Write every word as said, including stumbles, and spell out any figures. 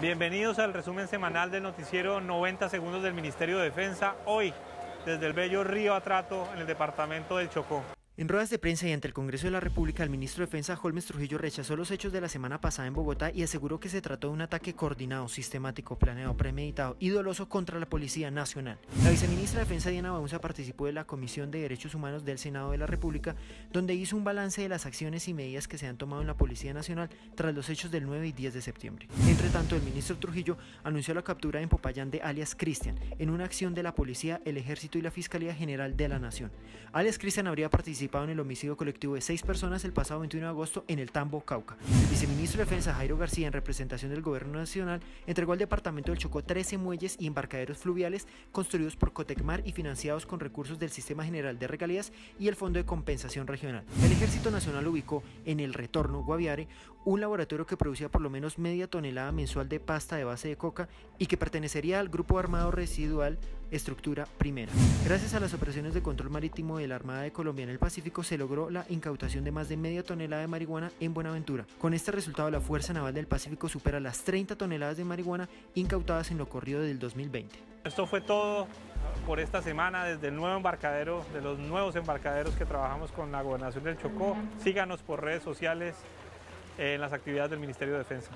Bienvenidos al resumen semanal del noticiero noventa segundos del Ministerio de Defensa, hoy desde el bello río Atrato, en el departamento del Chocó. En ruedas de prensa y ante el Congreso de la República, el ministro de Defensa, Holmes Trujillo, rechazó los hechos de la semana pasada en Bogotá y aseguró que se trató de un ataque coordinado, sistemático, planeado, premeditado y doloso contra la Policía Nacional. La viceministra de Defensa, Diana Baunza, participó de la Comisión de Derechos Humanos del Senado de la República, donde hizo un balance de las acciones y medidas que se han tomado en la Policía Nacional tras los hechos del nueve y diez de septiembre. Entre tanto, el ministro Trujillo anunció la captura en Popayán de alias Cristian, en una acción de la Policía, el Ejército y la Fiscalía General de la Nación. Alias Cristian habría participado participado en el homicidio colectivo de seis personas el pasado veintiuno de agosto en el Tambo, Cauca. El viceministro de Defensa, Jairo García, en representación del Gobierno Nacional, entregó al departamento del Chocó trece muelles y embarcaderos fluviales construidos por Cotecmar y financiados con recursos del Sistema General de Regalías y el Fondo de Compensación Regional. El Ejército Nacional ubicó en el Retorno Guaviare un laboratorio que producía por lo menos media tonelada mensual de pasta de base de coca y que pertenecería al Grupo Armado Residual Estructura Primera. Gracias a las operaciones de control marítimo de la Armada de Colombia en el Pacífico se logró la incautación de más de media tonelada de marihuana en Buenaventura. Con este resultado, la Fuerza Naval del Pacífico supera las treinta toneladas de marihuana incautadas en lo corrido del dos mil veinte. Esto fue todo por esta semana desde el nuevo embarcadero, de los nuevos embarcaderos que trabajamos con la Gobernación del Chocó. Síganos por redes sociales en las actividades del Ministerio de Defensa.